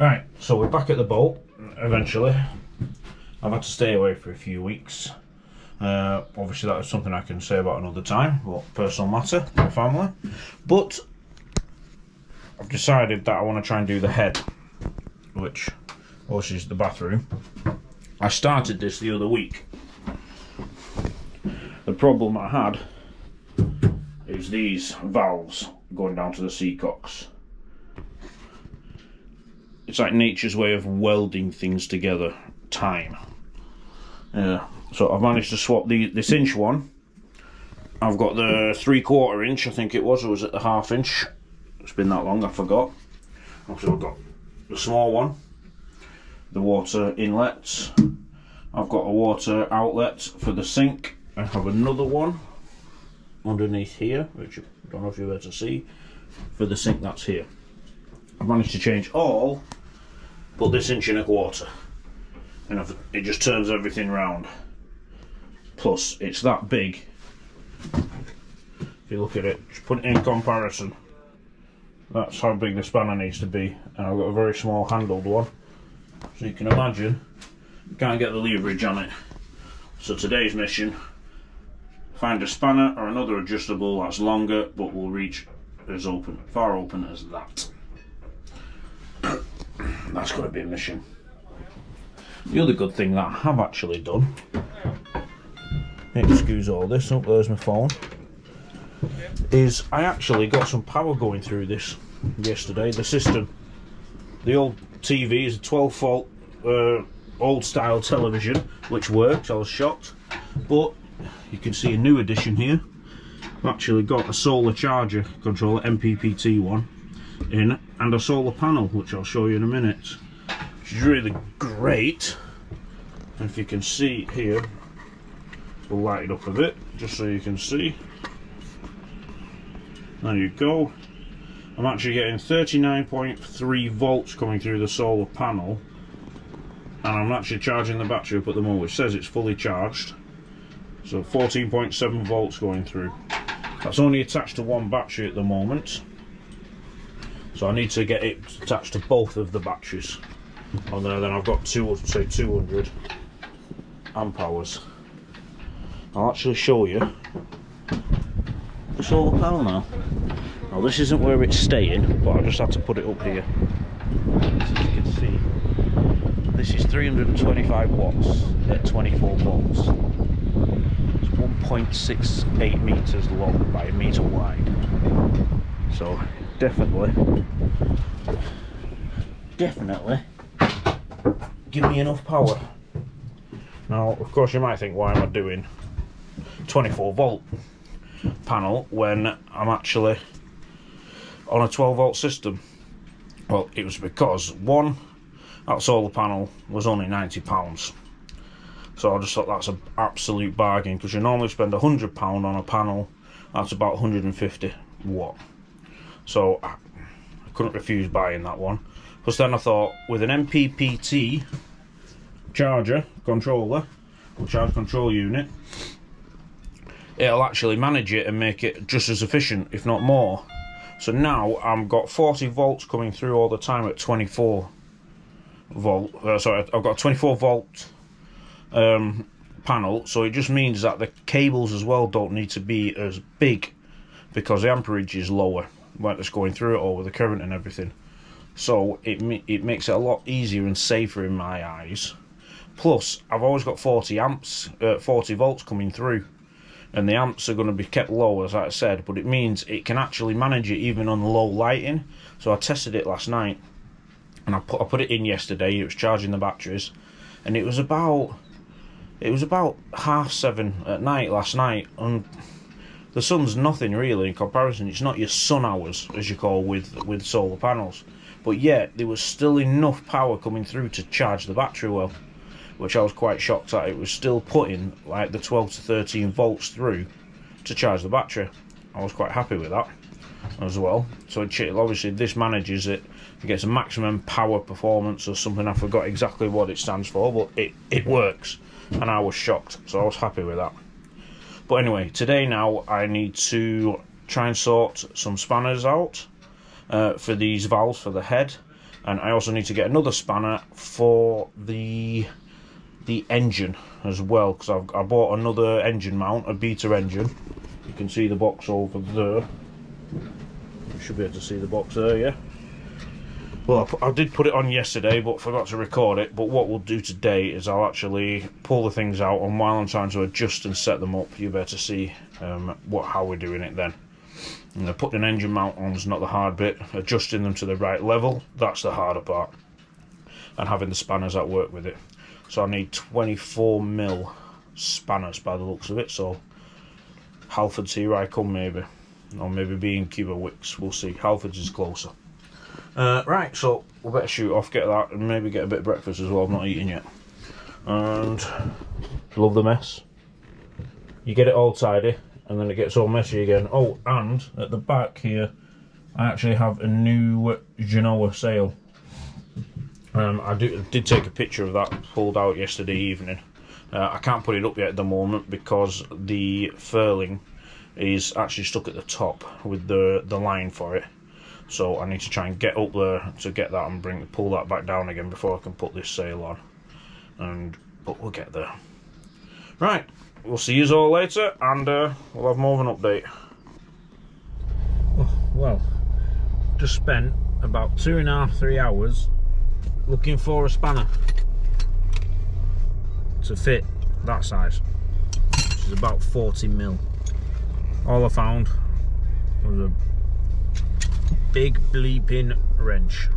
Right, so we're back at the boat eventually. I've had to stay away for a few weeks. Obviously that is something I can say about another time, but personal matter, my family. But I've decided that I want to try and do the head, which obviously is the bathroom. I started this the other week. The problem I had is these valves going down to the seacocks. It's like nature's way of welding things together, time. So I've managed to swap this inch one. I've got the 3/4 inch, I think it was, or was it the 1/2 inch? It's been that long, I forgot. Also, I've got the small one, the water inlets. I've got a water outlet for the sink. I have another one underneath here, which I don't know if you're able to see, for the sink that's here. I've managed to change all but this 1.25 inches. And it just turns everything round. Plus, it's that big. If you look at it, just put it in comparison. That's how big the spanner needs to be. And I've got a very small handled one. So you can imagine, you can't get the leverage on it. So today's mission, find a spanner or another adjustable that's longer, but will reach as open, far open as that. That's going to be a mission. The other good thing that I have actually done, excuse all this, oh there's my phone, is I actually got some power going through this yesterday. The system, the old TV is a 12-volt old style television, which worked, I was shocked, but you can see a new addition here. I've actually got a solar charger controller, MPPT one, in, and a solar panel, which I'll show you in a minute. It's really great. And if you can see here, we'll light it up a bit just so you can see. There you go. I'm actually getting 39.3 volts coming through the solar panel, and I'm actually charging the battery up at the moment, which says it's fully charged. So 14.7 volts going through. That's only attached to one battery at the moment, so I need to get it attached to both of the batteries on there. Then I've got 200 amp hours. I'll actually show you the solar panel now. Now this isn't where it's staying, but I just had to put it up here. As you can see, this is 325 watts at 24 volts. It's 1.68 meters long by 1 meter wide. So definitely give me enough power. Now of course you might think, why am I doing 24 volt panel when I'm actually on a 12 volt system? Well, it was because one, that solar panel was only £90, so I just thought that's an absolute bargain, because you normally spend £100 on a panel that's about 150 watt. So I couldn't refuse buying that one. Plus then I thought, with an MPPT charger controller, or charge control unit, it'll actually manage it and make it just as efficient, if not more. So now I've got 40 volts coming through all the time at 24 volt. Sorry, I've got a 24 volt panel, so it just means that the cables as well don't need to be as big because the amperage is lower, like that's going through it all with the current and everything. So it makes it a lot easier and safer in my eyes. Plus, I've always got 40 volts coming through, and the amps are going to be kept low, as I said, but it means it can actually manage it even on low lighting. So I tested it last night, and I put it in yesterday. It was charging the batteries, and it was about 7:30 at night last night, and the sun's nothing really in comparison. It's not your sun hours, as you call, with solar panels. But yet, there was still enough power coming through to charge the battery well, which I was quite shocked at. It was still putting like the 12 to 13 volts through to charge the battery. I was quite happy with that as well. So obviously this manages it. It gets a maximum power performance or something. I forgot exactly what it stands for, but it works. And I was shocked, so I was happy with that. But anyway, today now I need to try and sort some spanners out for these valves for the head, and I also need to get another spanner for the engine as well, because I bought another engine mount, a Beta engine. You can see the box over there. You should be able to see the box there, yeah. Well, I did put it on yesterday, but forgot to record it. But what we'll do today is I'll actually pull the things out, and while I'm trying to adjust and set them up, you better see how we're doing it then. You know, putting an engine mount on is not the hard bit. Adjusting them to the right level, that's the harder part. And having the spanners that work with it. So I need 24mm spanners by the looks of it. So Halford's here I come maybe. Or maybe B&Q or Wicks, we'll see. Halford's is closer. Right, so we'll better shoot off, get that, and maybe get a bit of breakfast as well. I've not eaten yet. And love the mess. You get it all tidy, and then it gets all messy again. Oh, and at the back here, I actually have a new Genoa sail. I did take a picture of that, pulled out yesterday evening. I can't put it up yet at the moment because the furling is actually stuck at the top with the line for it. So I need to try and get up there to get that and pull that back down again before I can put this sail on. But we'll get there. Right. We'll see you all later, and we'll have more of an update. Well, just spent about 2.5–3 hours looking for a spanner to fit that size, which is about 40mm. All I found was a big bleeping wrench.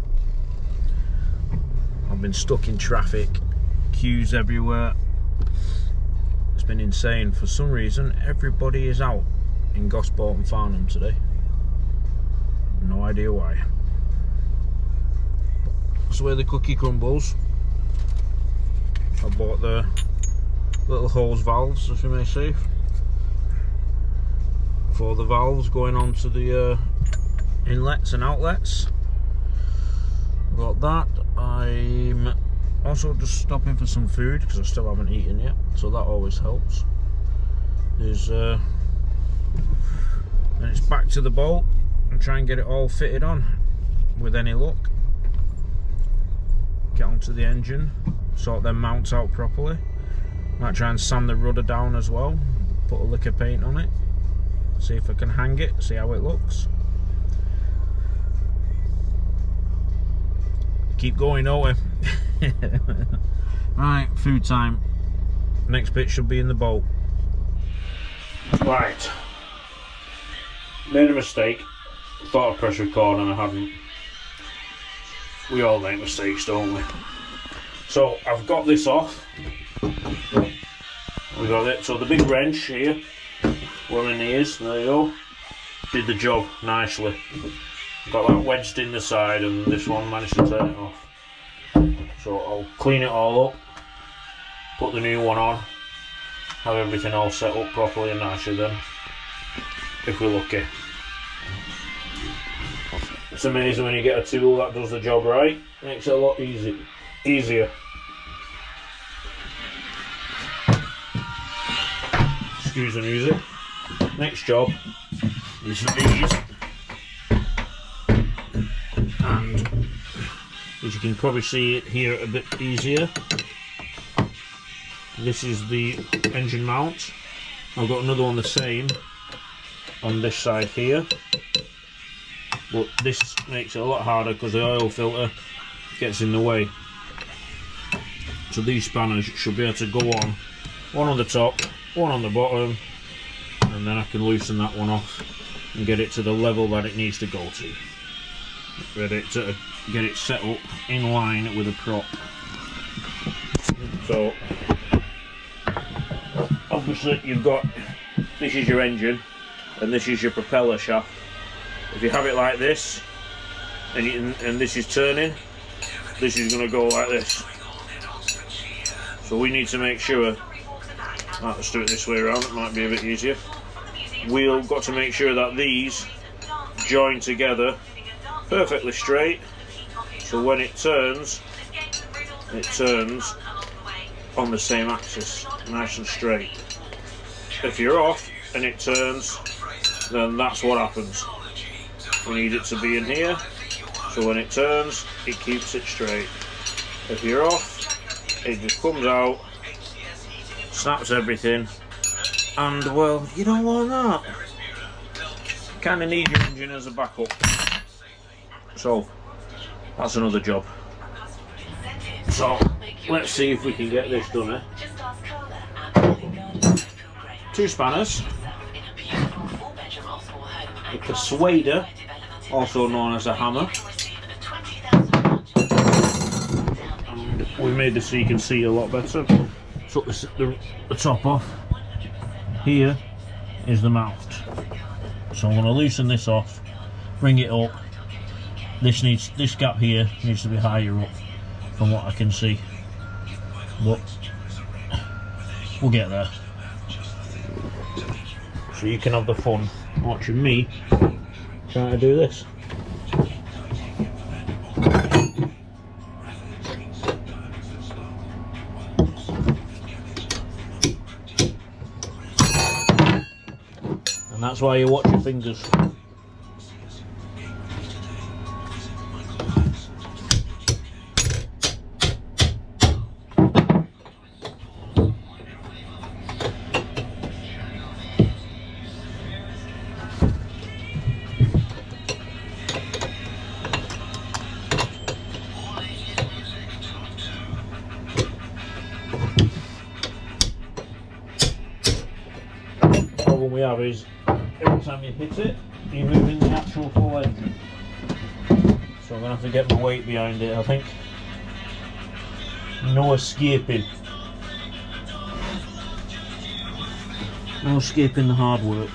I've been stuck in traffic, queues everywhere. It's been insane. For some reason, everybody is out in Gosport and Farnham today. No idea why. But that's where the cookie crumbles. I bought the little hose valves, as you may see, for the valves going on to the inlets and outlets. Got that. I'm also just stopping for some food because I still haven't eaten yet, so that always helps. And it's back to the boat and try and get it all fitted on with any luck. Get onto the engine, sort their mounts out properly. Might try and sand the rudder down as well, put a lick of paint on it, see if I can hang it, see how it looks. Keep going, don't we? Right, food time. Next bit should be in the boat. Right. Made a mistake. Thought I'd press record and I hadn't. We all make mistakes, don't we? So I've got this off. We got it. So the big wrench here, where it is, there you go. Did the job nicely. Got that wedged in the side, and this one managed to turn it off. So I'll clean it all up, put the new one on, have everything all set up properly and nicely then, if we're lucky. It's amazing when you get a tool that does the job right, makes it a lot easier. Excuse the music. Next job is these. And as you can probably see it here a bit easier, this is the engine mount. I've got another one the same on this side here, but this makes it a lot harder because the oil filter gets in the way. So these spanners should be able to go on, one on the top, one on the bottom, and then I can loosen that one off and get it to the level that it needs to go to. Ready to get it set up in line with a prop. So obviously you've got, this is your engine and this is your propeller shaft. If you have it like this and this is turning, this is going to go like this. So we need to make sure, let's do it this way around, it might be a bit easier. We've got to make sure that these join together perfectly straight, so when it turns on the same axis, nice and straight. If you're off and it turns, then that's what happens. We need it to be in here, so when it turns it keeps it straight. If you're off, it just comes out, snaps everything, and well, you don't want that. You kind of need your engine as a backup, so that's another job. So let's see if we can get this done, eh? Two spanners, a persuader, also known as a hammer, and we made this so you can see a lot better. Took the top off. Here is the mount, so I'm going to loosen this off, bring it up. This gap here needs to be higher up from what I can see, but we'll get there. So you can have the fun watching me trying to do this. And that's why you watch your fingers. We have is every time you hit it, you're moving the actual full engine. So I'm gonna have to get my weight behind it, I think. No escaping. No escaping the hard work.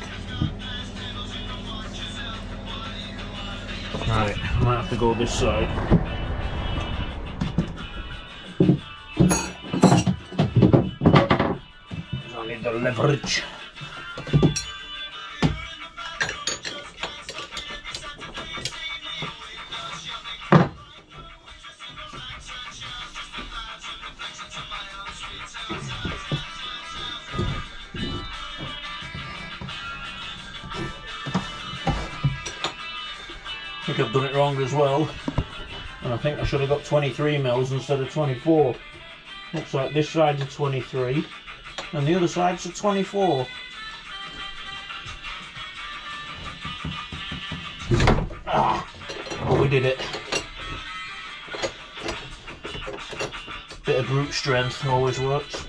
Right, I might have to go this side. I need the leverage. I think I've done it wrong as well, and I think I should have got 23 mils instead of 24. Looks like this side's a 23 and the other side's a 24. Ah, well, we did it. Bit of brute strength always works.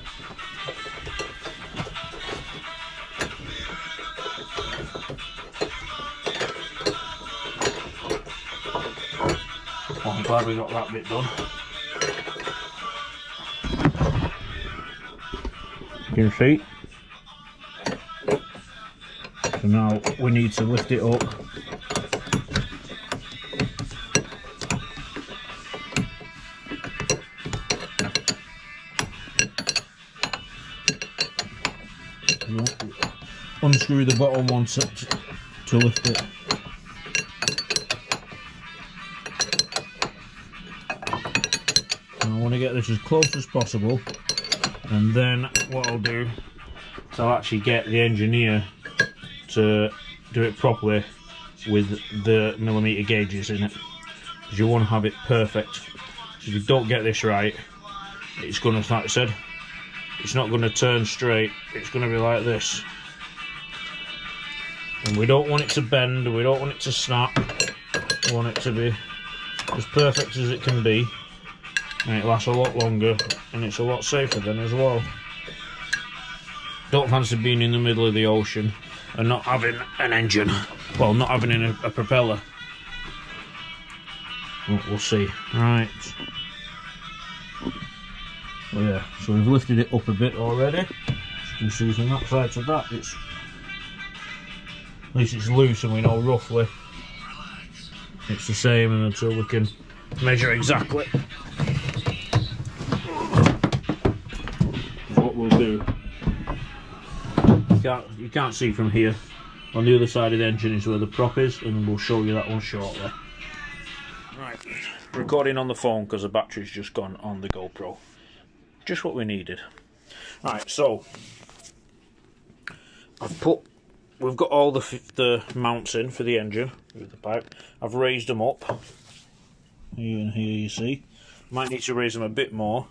I'm glad we got that bit done. You can see. So now we need to lift it up. Unscrew the bottom one to lift it. I want to get this as close as possible, and then what I'll do is I'll actually get the engineer to do it properly with the millimetre gauges in it, because you want to have it perfect. So if you don't get this right, it's going to, like I said, it's not going to turn straight, it's going to be like this. And we don't want it to bend, we don't want it to snap, we want it to be as perfect as it can be. And it lasts a lot longer, and it's a lot safer then as well. Don't fancy being in the middle of the ocean and not having an engine. Well, not having a propeller. But we'll see. Right. Well, yeah, so we've lifted it up a bit already. You can see from that side to that, it's... At least it's loose and we know roughly. It's the same until we can measure exactly. We'll do. You can't see from here. On the other side of the engine is where the prop is, and we'll show you that one shortly. Right, recording on the phone because the battery's just gone on the GoPro. Just what we needed. Right, so we've got all the mounts in for the engine with the pipe. I've raised them up here and here, you see. Might need to raise them a bit more.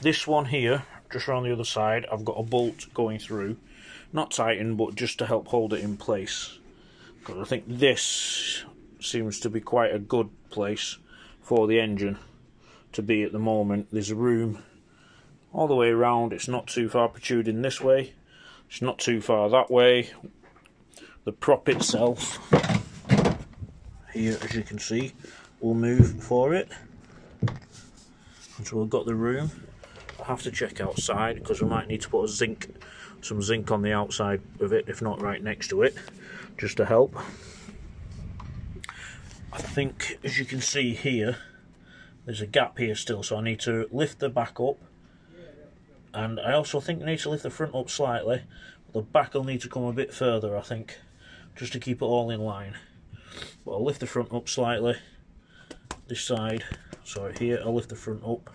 This one here, just around the other side, I've got a bolt going through. Not tightened, but just to help hold it in place. Because I think this seems to be quite a good place for the engine to be at the moment. There's room all the way around. It's not too far protruding this way. It's not too far that way. The prop itself, here as you can see, will move for it. And so we've got the room. I'll have to check outside because we might need to put a zinc, some zinc on the outside of it, if not right next to it, just to help. I think, as you can see here, there's a gap here still, so I need to lift the back up. And I also think I need to lift the front up slightly. But the back will need to come a bit further, I think, just to keep it all in line. But I'll lift the front up slightly. This side, so here I'll lift the front up,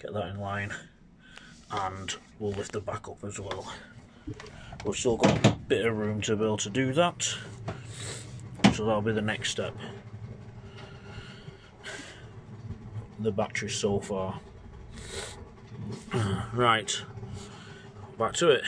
get that in line, and we'll lift the back up as well. We've still got a bit of room to be able to do that, so that'll be the next step. The battery so far. Right, back to it.